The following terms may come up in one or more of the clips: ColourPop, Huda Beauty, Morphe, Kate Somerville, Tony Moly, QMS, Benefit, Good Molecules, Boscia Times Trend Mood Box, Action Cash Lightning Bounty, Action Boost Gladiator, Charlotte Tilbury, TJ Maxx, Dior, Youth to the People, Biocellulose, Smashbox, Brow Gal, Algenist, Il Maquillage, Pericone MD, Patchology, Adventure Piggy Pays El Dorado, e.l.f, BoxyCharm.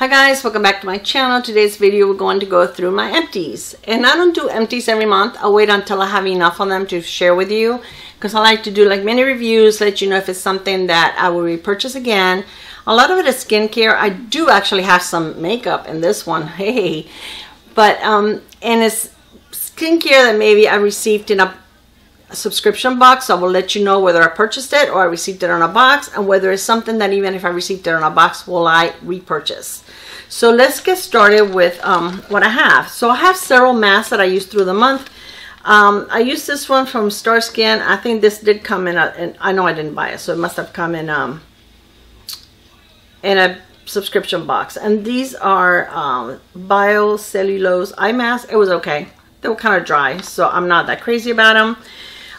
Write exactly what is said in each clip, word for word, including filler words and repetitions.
Hi guys, welcome back to my channel. Today's video we're going to go through my empties, and I don't do empties every month. I'll wait until I have enough on them to share with you, because I like to do like mini reviews, let you know if it's something that I will repurchase again. A lot of it is skincare. I do actually have some makeup in this one, hey, but um and it's skincare that maybe I received in a subscription box. I will let you know whether I purchased it or I received it on a box, and whether it's something that even if I received it on a box, will I repurchase. So let's get started with um, what I have. So I have several masks that I use through the month. Um, I used this one from Star Skin. I think this did come in, a, and I know I didn't buy it, so it must have come in um, in a subscription box. And these are um, biocellulose eye masks. It was okay. They were kind of dry, so I'm not that crazy about them.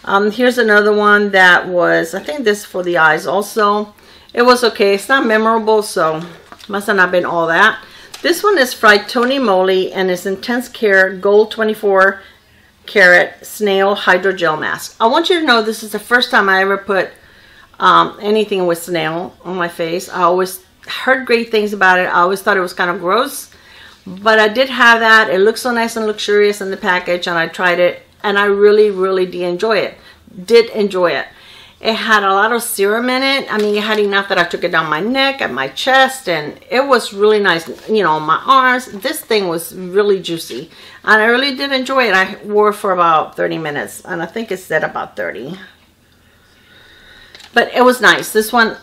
Um, here's another one that was, I think this for the eyes also. It was okay. It's not memorable, so must have not been all that. This one is from Tony Moly, and it's Intense Care Gold twenty-four karat Snail Hydrogel Mask. I want you to know this is the first time I ever put um, anything with snail on my face. I always heard great things about it. I always thought it was kind of gross, but I did have that. It looks so nice and luxurious in the package, and I tried it. And I really, really did enjoy it. Did enjoy it. It had a lot of serum in it. I mean, it had enough that I took it down my neck and my chest, and it was really nice. You know, my arms. This thing was really juicy, and I really did enjoy it. I wore it for about thirty minutes, and I think it said about thirty. But it was nice. This one,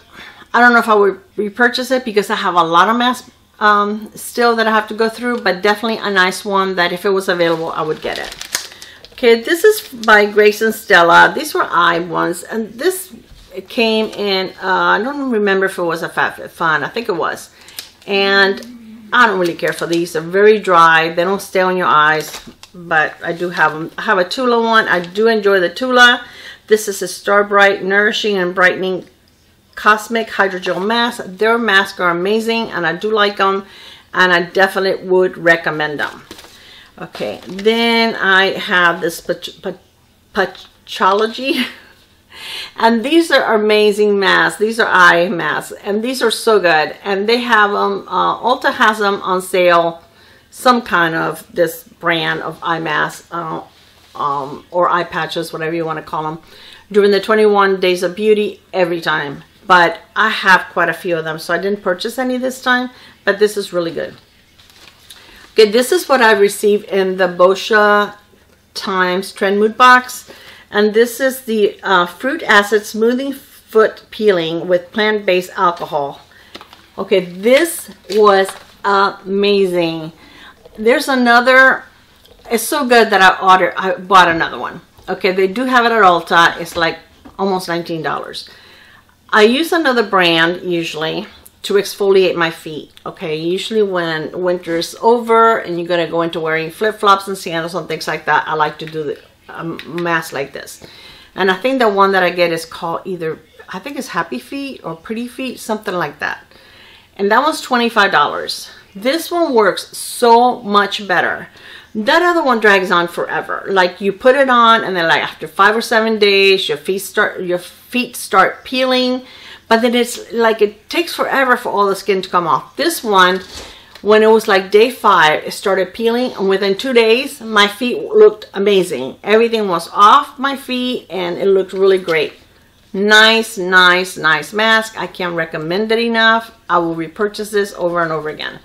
I don't know if I would repurchase it because I have a lot of masks um, still that I have to go through. But definitely a nice one that if it was available, I would get it. Okay, this is by Grace and Stella. These were eye ones, and this came in, uh, I don't remember if it was a Fab Fit Fun. I think it was. And I don't really care for these. They're very dry. They don't stay on your eyes, but I do have them. I have a Tula one. I do enjoy the Tula. This is a Star Bright Nourishing and Brightening Cosmic Hydrogel Mask. Their masks are amazing, and I do like them, and I definitely would recommend them. Okay, then I have this Patchology, and these are amazing masks. These are eye masks, and these are so good, and they have them, uh, Ulta has them on sale, some kind of this brand of eye masks uh, um, or eye patches, whatever you want to call them, during the twenty-one days of beauty every time. But I have quite a few of them, so I didn't purchase any this time, but this is really good. Okay, this is what I received in the Boscia Times Trend Mood Box, and this is the uh, Fruit Acid Smoothing Foot Peeling with Plant-Based Alcohol. Okay, this was amazing. There's another, it's so good that I ordered, I bought another one. Okay, they do have it at Ulta. It's like almost nineteen dollars. I use another brand usually to exfoliate my feet. Okay, usually when winter's over and you're gonna go into wearing flip-flops and sandals and things like that, I like to do the um, mask like this. And I think the one that I get is called either, I think it's Happy Feet or Pretty Feet, something like that, and that was twenty-five dollars. This one works so much better. That other one drags on forever. Like, you put it on, and then like after five or seven days your feet start your feet start peeling. But then it's like it takes forever for all the skin to come off. This one, when it was like day five, it started peeling, and within two days, my feet looked amazing. Everything was off my feet, and it looked really great. Nice, nice, nice mask. I can't recommend it enough. I will repurchase this over and over again.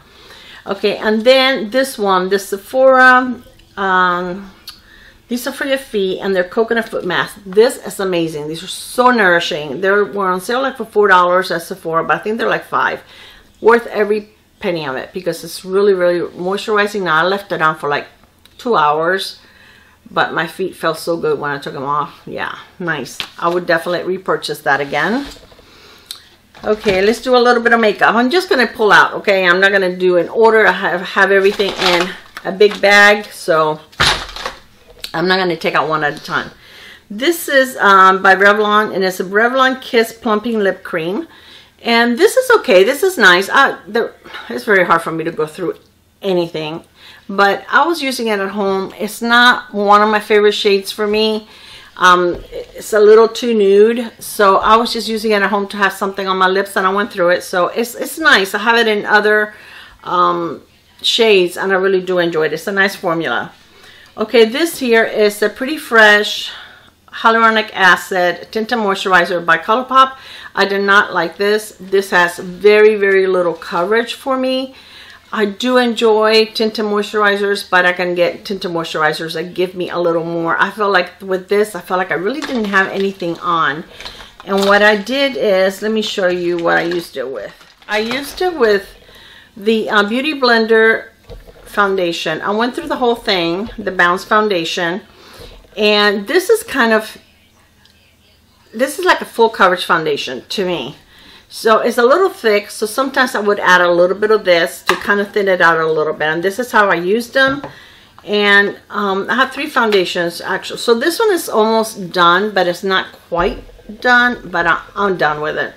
Okay, and then this one, this Sephora. Um, These are for your feet, and they're coconut foot masks. This is amazing. These are so nourishing. They were on sale like for four dollars at Sephora, but I think they're like five dollars. Worth every penny of it because it's really, really moisturizing. Now, I left it on for like two hours, but my feet felt so good when I took them off. Yeah, nice. I would definitely repurchase that again. Okay, let's do a little bit of makeup. I'm just going to pull out, okay? I'm not going to do an order. I have, have everything in a big bag, so I'm not going to take out one at a time. This is um, by Revlon, and it's a Revlon Kiss Plumping Lip Cream. And this is okay. This is nice. I, the, it's very hard for me to go through anything, but I was using it at home. It's not one of my favorite shades for me. Um, it's a little too nude, so I was just using it at home to have something on my lips, and I went through it. So it's, it's nice. I have it in other um, shades, and I really do enjoy it. It's a nice formula. Okay, this here is a Pretty Fresh Hyaluronic Acid Tinted Moisturizer by ColourPop. I did not like this. This has very, very little coverage for me. I do enjoy tinted moisturizers, but I can get tinted moisturizers that give me a little more. I feel like with this, I felt like I really didn't have anything on. And what I did is, let me show you what I used it with. I used it with the uh, Beauty Blender foundation. I went through the whole thing, the Bounce foundation. And this is kind of, this is like a full coverage foundation to me. So it's a little thick, so sometimes I would add a little bit of this to kind of thin it out a little bit. And this is how I used them. And um, I have three foundations actually. So this one is almost done, but it's not quite done, but I, I'm done with it.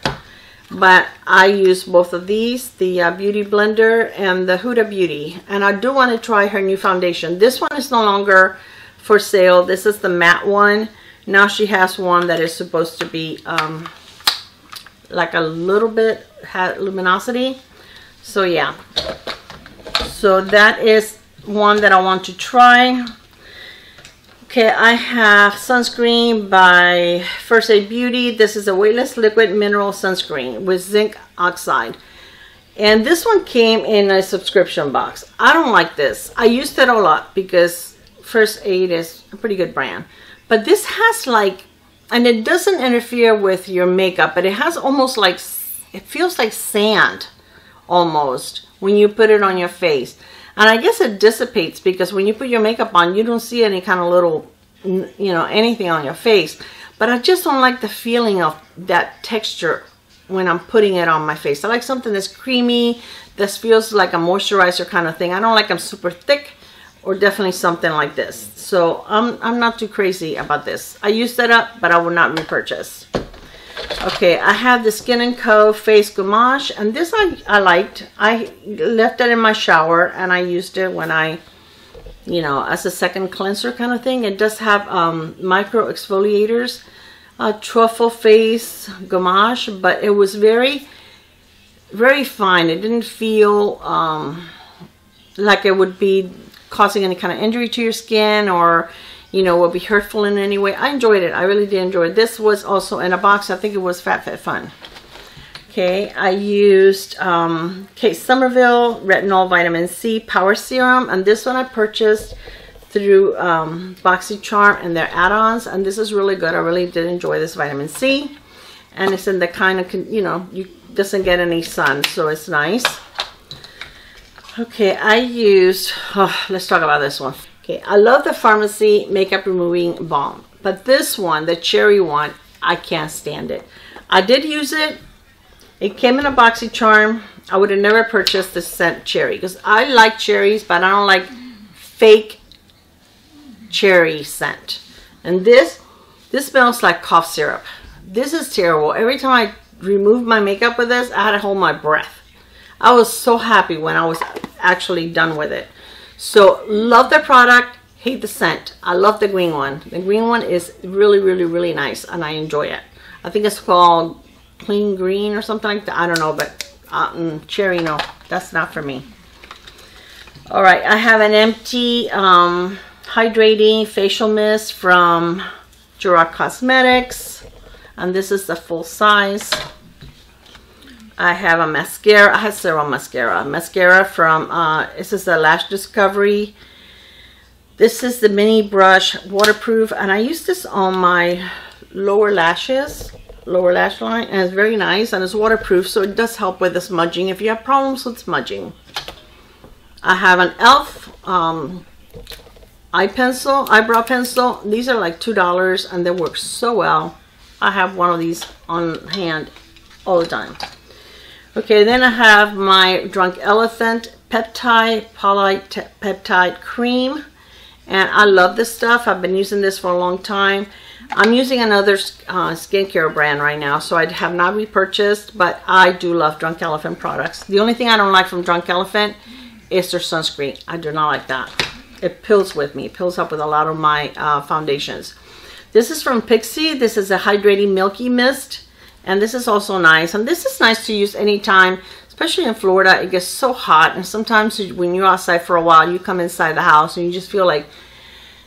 But I use both of these, the uh, Beauty Blender and the Huda Beauty. And I do want to try her new foundation. This one is no longer for sale. This is the matte one. Now she has one that is supposed to be um, like a little bit had luminosity. So yeah. So that is one that I want to try. Okay, I have sunscreen by First Aid Beauty. This is a weightless liquid mineral sunscreen with zinc oxide. And this one came in a subscription box. I don't like this. I used it a lot because First Aid is a pretty good brand, but this has like, and it doesn't interfere with your makeup, but it has almost like, it feels like sand almost when you put it on your face. And I guess it dissipates because when you put your makeup on, you don't see any kind of little, you know, anything on your face. But I just don't like the feeling of that texture when I'm putting it on my face. I like something that's creamy, that feels like a moisturizer kind of thing. I don't like them super thick. Or definitely something like this. So I'm, I'm not too crazy about this. I used that up, but I will not repurchase. Okay, I have the Skin and Co. Face Gouache. And this I, I liked. I left it in my shower. And I used it when I, you know, as a second cleanser kind of thing. It does have um, micro exfoliators. Uh, truffle Face Gouache. But it was very, very fine. It didn't feel um, like it would be causing any kind of injury to your skin, or you know, will be hurtful in any way. I enjoyed it. I really did enjoy it. This was also in a box. I think it was Fab Fit Fun. Okay, I used um, Kate Somerville Retinol Vitamin C Power Serum, and this one I purchased through um, BoxyCharm and their add-ons, and this is really good. I really did enjoy this vitamin C, and it's in the kind of, you know, you doesn't get any sun, so it's nice. Okay, I used, oh, let's talk about this one. Okay, I love the Pharmacy Makeup Removing Balm, but this one, the cherry one, I can't stand it. I did use it. It came in a BoxyCharm. I would have never purchased the scent cherry because I like cherries, but I don't like fake cherry scent. And this, this smells like cough syrup. This is terrible. Every time I removed my makeup with this, I had to hold my breath. I was so happy when I was actually done with it. So love the product, hate the scent. I love the green one. The green one is really, really, really nice, and I enjoy it. I think it's called Clean Green or something like that. I don't know, but uh, mm, cherry, no, that's not for me. All right, I have an empty um, hydrating facial mist from Jura Cosmetics, and this is the full size. I have a mascara. I have several mascara. Mascara from, uh, this is the Lash Discovery. This is the Mini Brush Waterproof. And I use this on my lower lashes, lower lash line. And it's very nice. And it's waterproof. So it does help with the smudging if you have problems with smudging. I have an e l f um, eye pencil, eyebrow pencil. These are like two dollars. And they work so well. I have one of these on hand all the time. Okay, then I have my Drunk Elephant Peptide Polypeptide Cream. And I love this stuff. I've been using this for a long time. I'm using another uh, skincare brand right now, so I have not repurchased, but I do love Drunk Elephant products. The only thing I don't like from Drunk Elephant is their sunscreen. I do not like that. It pills with me. It pills up with a lot of my uh, foundations. This is from Pixi. This is a Hydrating Milky Mist. And this is also nice. And this is nice to use anytime, especially in Florida, it gets so hot, and sometimes when you're outside for a while, you come inside the house and you just feel like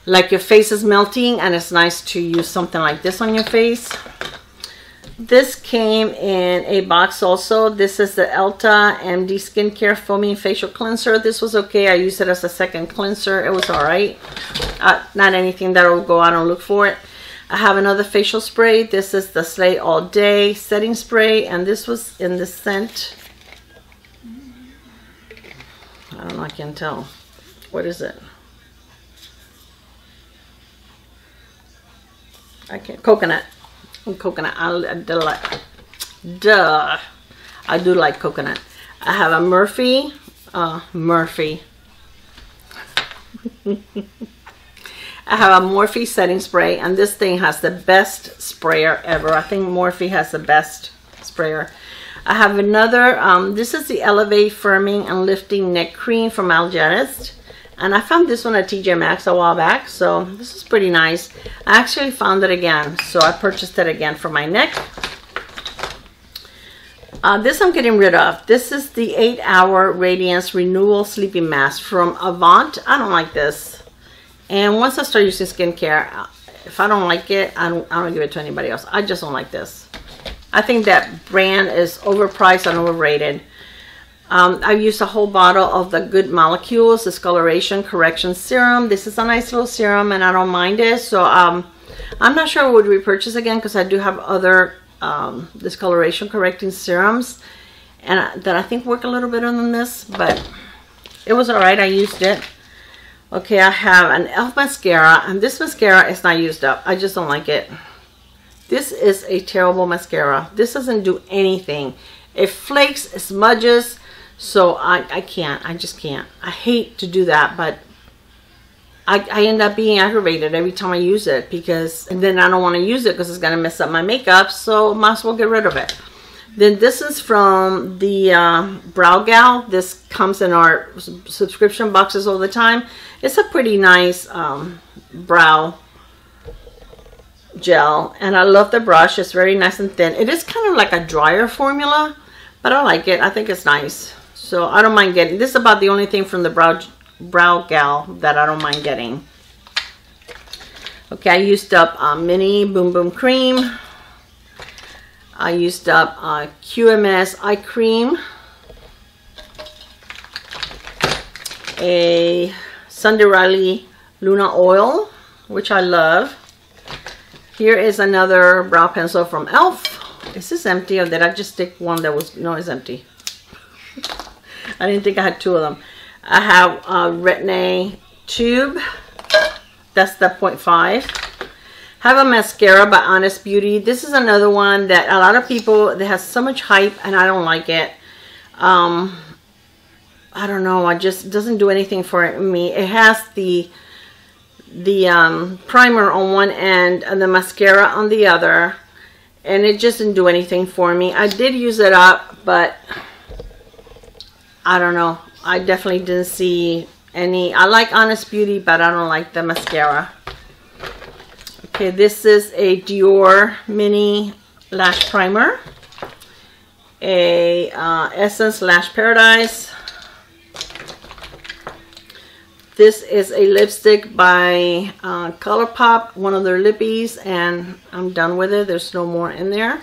like your face is melting, and it's nice to use something like this on your face. This came in a box also. This is the Elta M D Skincare Foaming Facial Cleanser. This was okay. I used it as a second cleanser. It was all right. Uh, not anything that will go out and look for it. I have another facial spray. This is the Slay All Day Setting Spray, and this was in the scent. I don't know. I can't tell. What is it? I can't. Coconut. coconut I, I do like duh I do like coconut. I have a Murphy uh, Murphy I have a Morphe setting spray, and this thing has the best sprayer ever. I think Morphe has the best sprayer. I have another um, this is the Elevate Firming and Lifting Neck Cream from Algenist. And I found this one at T J Maxx a while back, so this is pretty nice. I actually found it again, so I purchased it again for my neck. Uh, this I'm getting rid of. This is the eight hour Radiance Renewal Sleeping Mask from Avant. I don't like this. And once I start using skincare, if I don't like it, I don't, I don't give it to anybody else. I just don't like this. I think that brand is overpriced and overrated. Um, I've used a whole bottle of the Good Molecules Discoloration Correction Serum. This is a nice little serum, and I don't mind it. So um, I'm not sure I would repurchase again, because I do have other um, discoloration correcting serums, and I, that I think work a little better than this. But it was all right. I used it. Okay, I have an e l f mascara, and this mascara is not used up. I just don't like it. This is a terrible mascara. This doesn't do anything. It flakes, it smudges. So I, I can't, I just can't. I hate to do that, but I, I end up being aggravated every time I use it, because, and then I don't want to use it because it's going to mess up my makeup, so might as well get rid of it. Then this is from the uh, Brow Gal. This comes in our subscription boxes all the time. It's a pretty nice um, brow gel, and I love the brush. It's very nice and thin. It is kind of like a dryer formula, but I like it. I think it's nice. So I don't mind getting. This is about the only thing from the brow, brow gal that I don't mind getting. Okay, I used up uh, Mini Boom Boom Cream. I used up uh, Q M S Eye Cream. A Sunderelli Luna Oil, which I love. Here is another brow pencil from e l f. Is this empty, or did I just stick one that was, no, it's empty. I didn't think I had two of them. I have a Retin-A tube. That's the point five. Have a mascara by Honest Beauty. This is another one that a lot of people, that has so much hype, and I don't like it. Um, I don't know. I just, it doesn't do anything for me. It has the the um, primer on one end and the mascara on the other, and it just didn't do anything for me. I did use it up, but I don't know. I definitely didn't see any. I like Honest Beauty, but I don't like the mascara. Okay, this is a Dior Mini Lash Primer. A uh, Essence Lash Paradise. This is a lipstick by uh, ColourPop, one of their lippies, and I'm done with it. There's no more in there.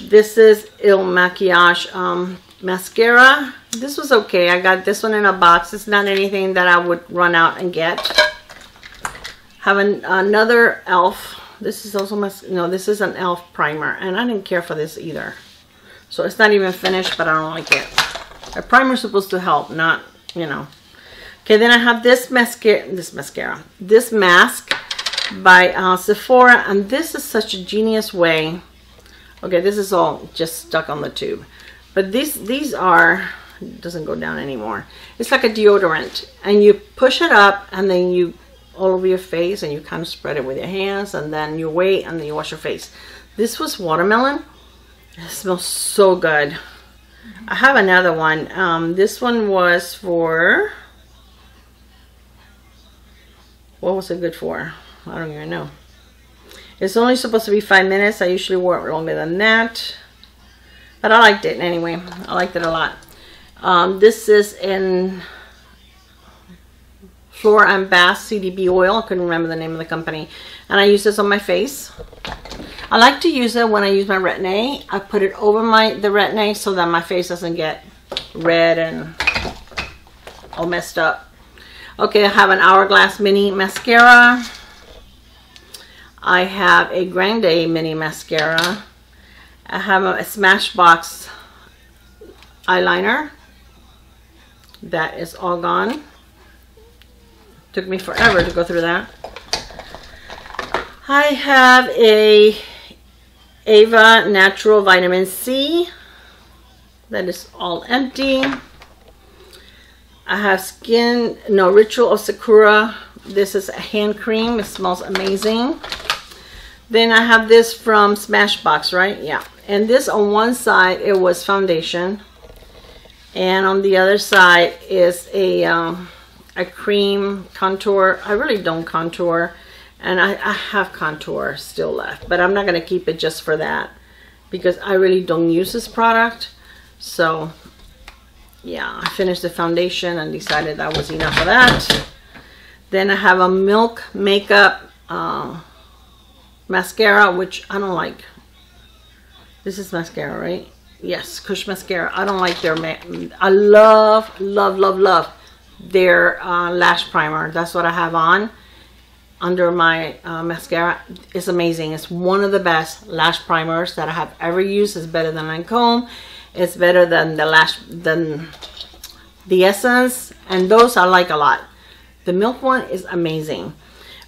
This is Il Maquillage um, mascara. This was okay. I got this one in a box. It's not anything that I would run out and get. Have an, another e l f. This is also mas no. This is an e l f primer, and I didn't care for this either. So it's not even finished, but I don't like it. A primer is supposed to help, not, you know. Okay, then I have this mascara. This mascara. This mask by uh, Sephora, and this is such a genius way. Okay, this is all just stuck on the tube. But these, these are, it doesn't go down anymore. It's like a deodorant. And you push it up, and then you, all over your face, and you kind of spread it with your hands, and then you wait, and then you wash your face. This was watermelon. It smells so good. I have another one. Um, this one was for, what was it good for? I don't even know. It's only supposed to be five minutes. I usually wear it longer than that. But I liked it anyway. I liked it a lot. Um, this is in Flora and Bath C D B oil. I couldn't remember the name of the company. And I use this on my face. I like to use it when I use my Retin-A. I put it over my the Retin-A so that my face doesn't get red and all messed up. Okay, I have an Hourglass Mini Mascara. I have a Grande Mini Mascara. I have a Smashbox eyeliner. That is all gone. Took me forever to go through that. I have a Ava Natural Vitamin C. That is all empty. I have Skin, no, Ritual of Sakura. This is a hand cream. It smells amazing. Then I have this from Smashbox, right? Yeah. And this on one side, it was foundation. And on the other side is a, um, a cream contour. I really don't contour. And I, I have contour still left. But I'm not going to keep it just for that. Because I really don't use this product. So... yeah, I finished the foundation and decided that was enough of that. Then I have a Milk Makeup uh, mascara, which I don't like. This is mascara, right? Yes, Kush mascara. I don't like their... Ma I love, love, love, love their uh, lash primer. That's what I have on under my uh, mascara. It's amazing. It's one of the best lash primers that I have ever used. It's better than Lancome. It's better than the lash, than the Essence, and those I like a lot. The Milk one is amazing.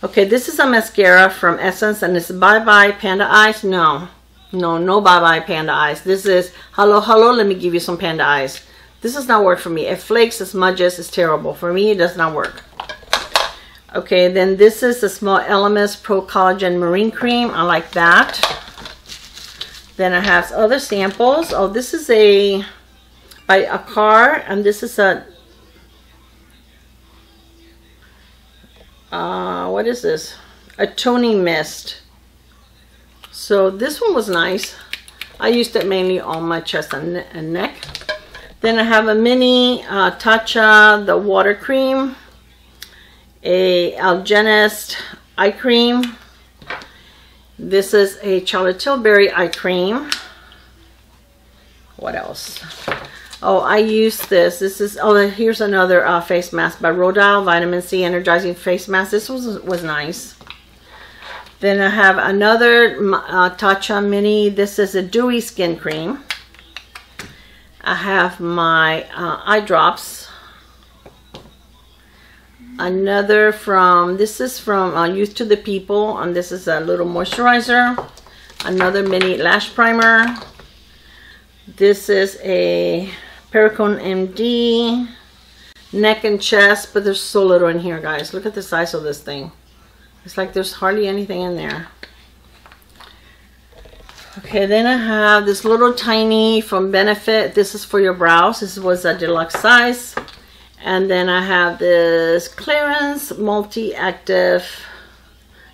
Okay, this is a mascara from Essence, and it's Bye Bye Panda Eyes. No, no, no Bye Bye Panda Eyes. This is Hello, Hello, Let Me Give You Some Panda Eyes. This does not work for me. It flakes, it smudges, it's terrible. For me, it does not work. Okay, then this is the Small Elements Pro Collagen Marine Cream. I like that. Then I have other samples. Oh, this is a by a car, and this is a uh, what is this? A Tony mist. So this one was nice. I used it mainly on my chest and, and neck. Then I have a mini uh, Tatcha the water cream, a Algenist eye cream. This is a Charlotte Tilbury eye cream. What else? Oh, I used this. This is, oh, here's another uh, face mask by Rodal, Vitamin C Energizing Face Mask. This was, was nice. Then I have another uh, Tatcha Mini. This is a Dewy Skin Cream. I have my uh, eye drops. Another from, this is from uh, Youth to the People, and this is a little moisturizer. Another mini lash primer. This is a Pericone M D neck and chest, but there's so little in here, guys. Look at the size of this thing. It's like there's hardly anything in there. Okay, then I have this little tiny from Benefit. This is for your brows. This was a deluxe size. And then I have this Clarins Multi-Active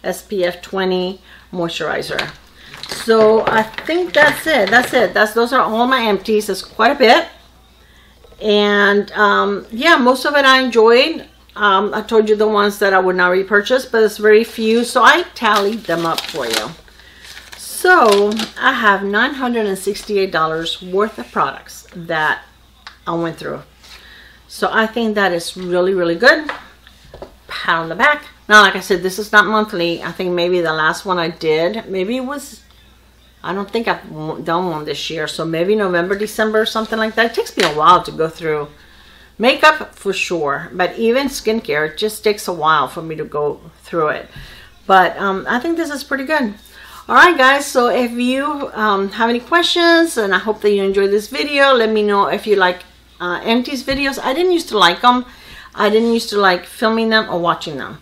S P F twenty Moisturizer. So I think that's it. That's it. That's, those are all my empties. It's quite a bit. And um, yeah, most of it I enjoyed. Um, I told you the ones that I would not repurchase, but it's very few. So I tallied them up for you. So I have nine hundred sixty-eight dollars worth of products that I went through. So I think that is really, really good. Pat on the back. Now, like I said, this is not monthly. I think maybe the last one I did, maybe it was, I don't think I've done one this year. So maybe November, December, something like that. It takes me a while to go through makeup for sure. But even skincare, it just takes a while for me to go through it. But um, I think this is pretty good. All right, guys, so if you um, have any questions, and I hope that you enjoyed this video, let me know if you like Uh, empties videos. I didn't used to like them. I didn't used to like filming them or watching them,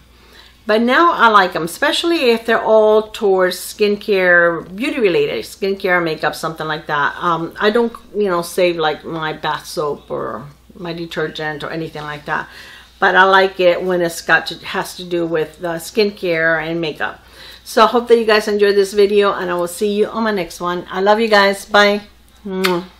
but now I like them, especially if they're all towards skincare, beauty related, skincare, makeup, something like that. Um, I don't, you know, save like my bath soap or my detergent or anything like that, but I like it when it's got to, has to do with uh, skincare and makeup. So I hope that you guys enjoyed this video, and I will see you on my next one. I love you guys. Bye. Mwah.